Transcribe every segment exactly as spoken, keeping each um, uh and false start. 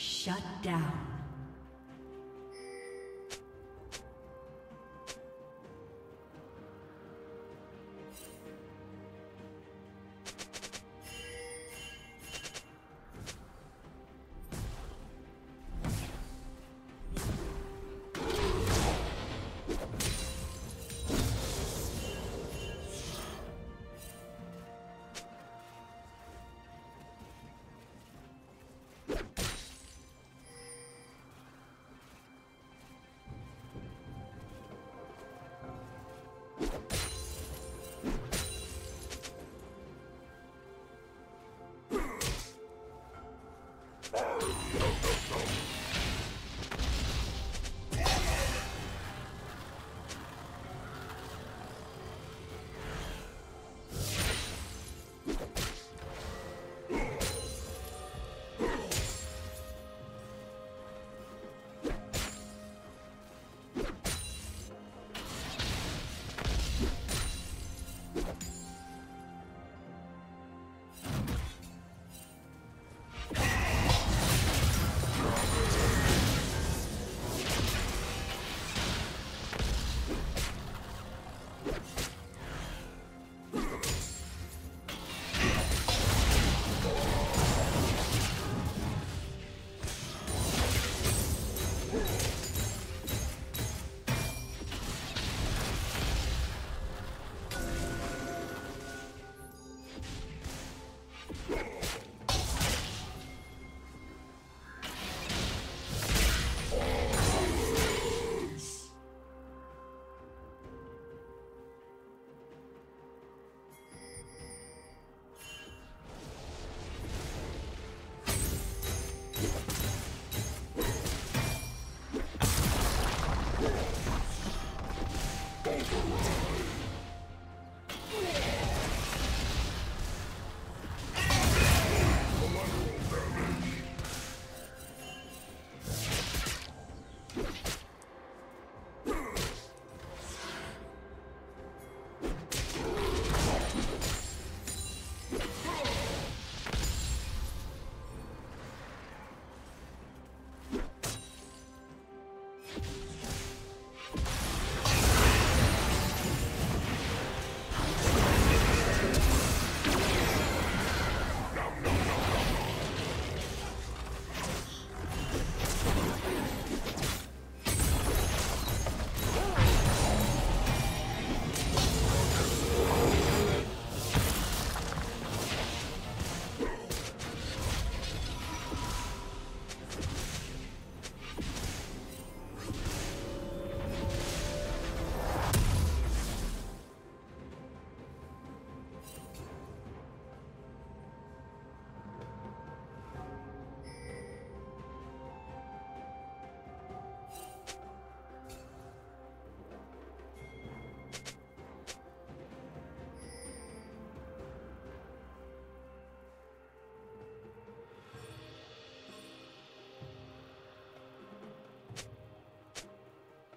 Shut down.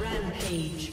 Rampage.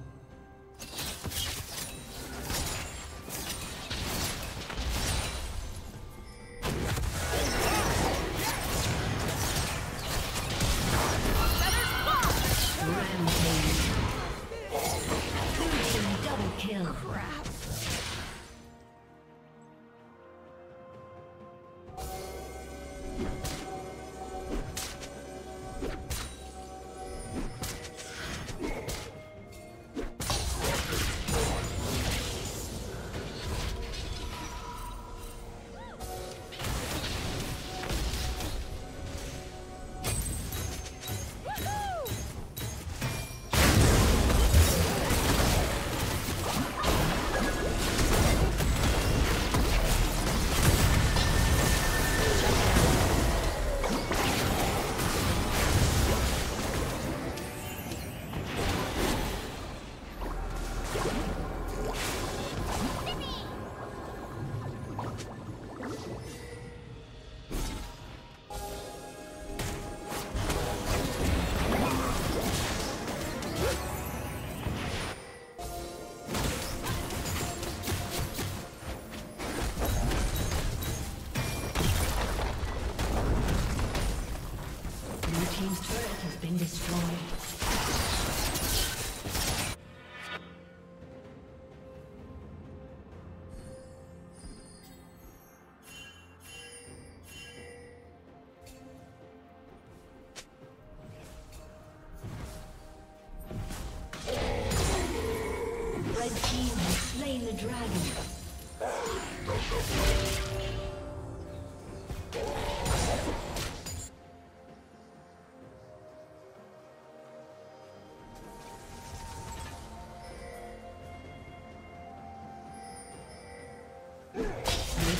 team's turret has been destroyed.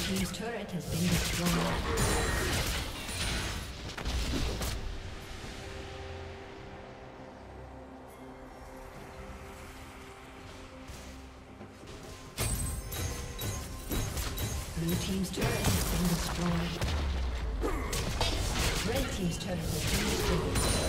His turret has been destroyed. Blue team's turret has been destroyed. Red team's turret has been destroyed.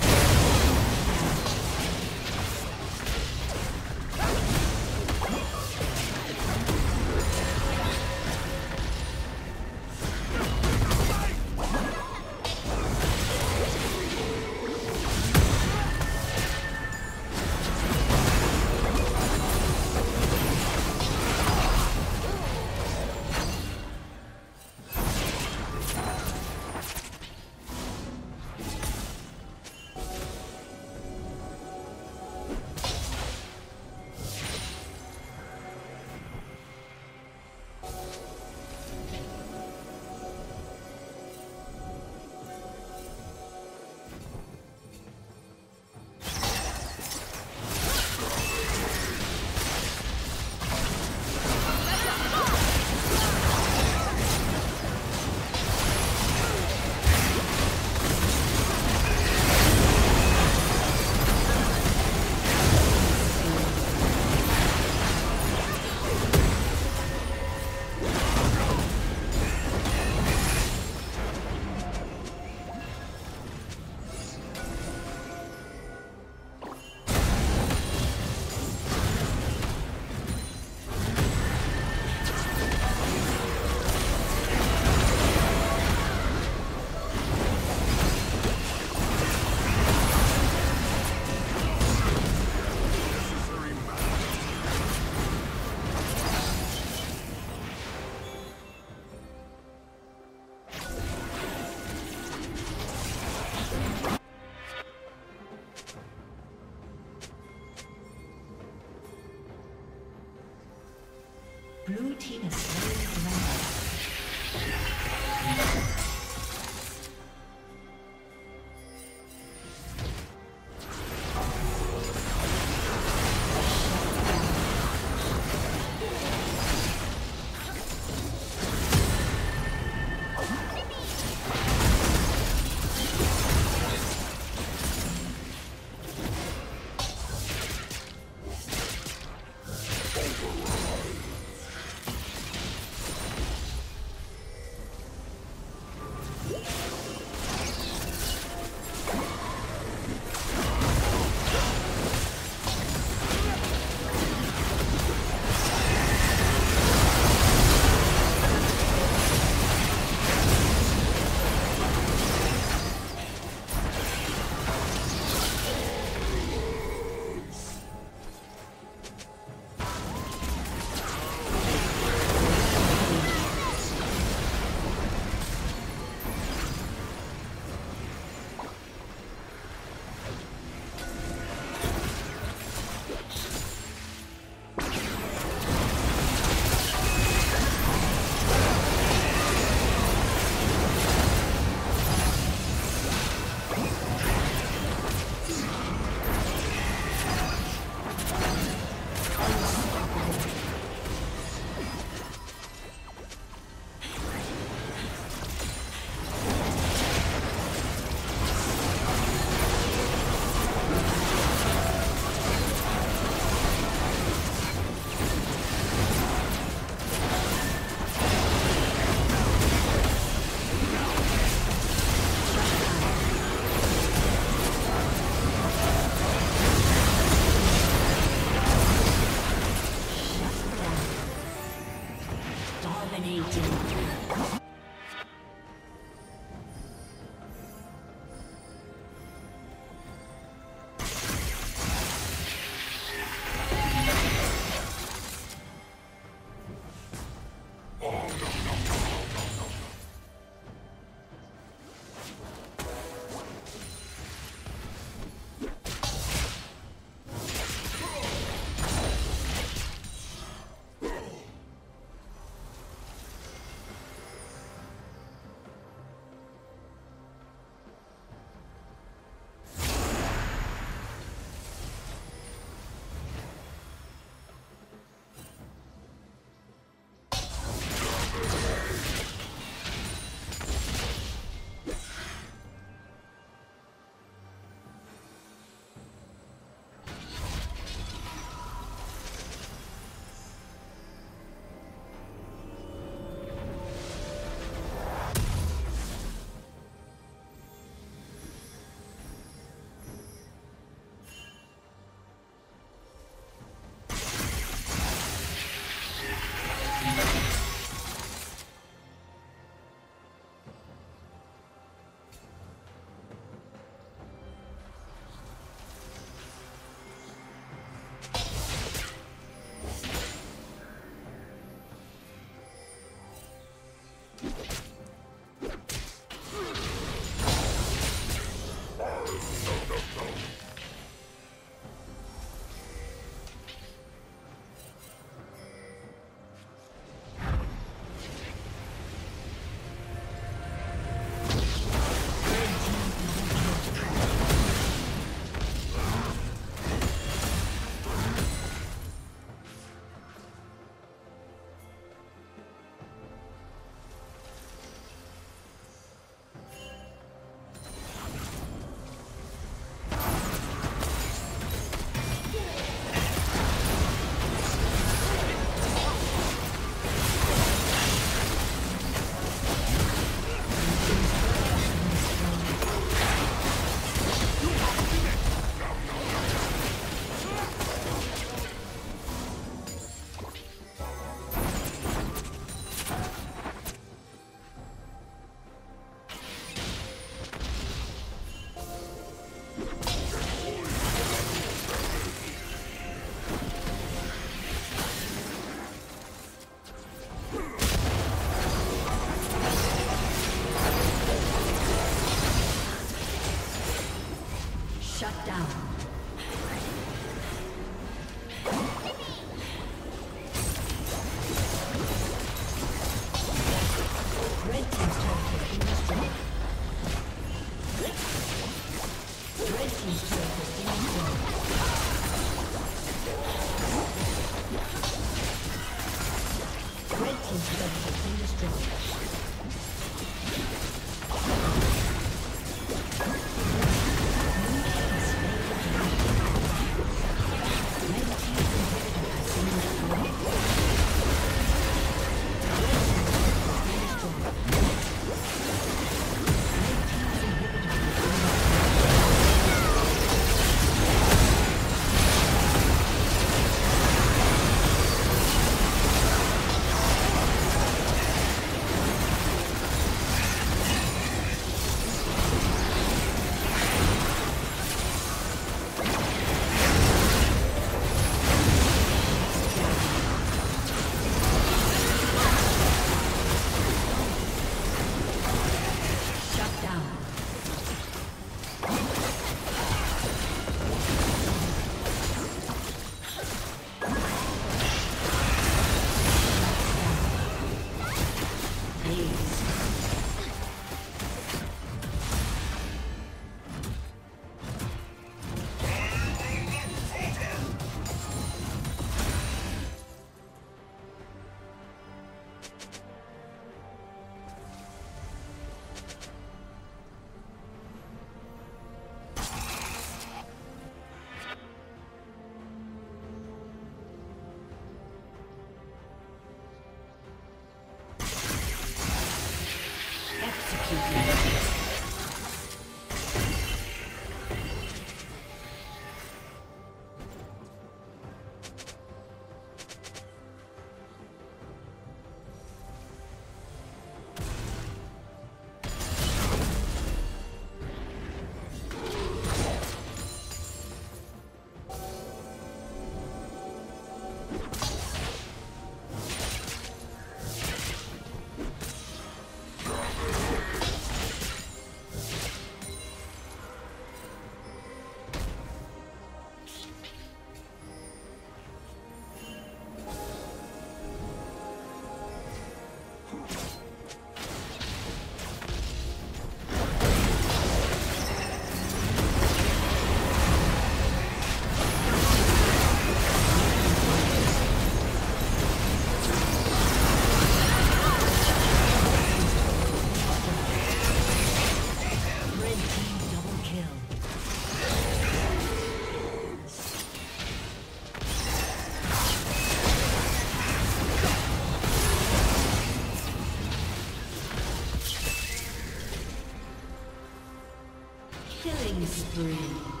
Killing spree.